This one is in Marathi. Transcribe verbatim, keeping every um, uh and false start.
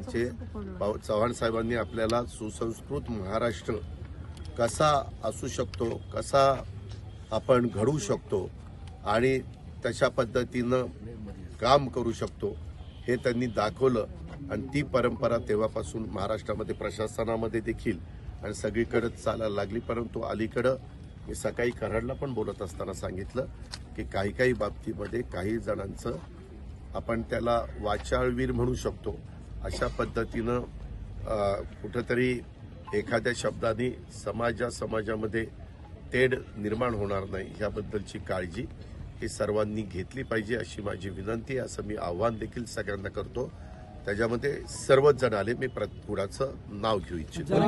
बाऊत चव्हाण साहेबांनी आपल्याला सुसंस्कृत महाराष्ट्र कसा असू शकतो, कसा आपण घडू शकतो आणि तशा पद्धतीनं काम करू शकतो हे त्यांनी दाखवलं आणि ती परंपरा तेव्हापासून महाराष्ट्रामध्ये प्रशासनामध्ये देखील आणि सगळीकडे चालायला लागली। परंतु अलीकडे मी सकाळी कराडला पण बोलत असताना सांगितलं की काही काही बाबतीमध्ये काही जणांचं आपण त्याला वाचाळ वीर म्हणू शकतो, अशा पद्धतीनं कुठेतरी एखाद्या शब्दाने समाजा समाजामध्ये तेढ निर्माण होणार नाही याबद्दलची काळजी ही सर्वांनी घेतली पाहिजे अशी माझी विनंती, असं मी आव्हान देखील सगळ्यांना करतो। त्याच्यामध्ये सर्वच जण आले, मी प्रत्येकाचं नाव घेऊ इच्छितो।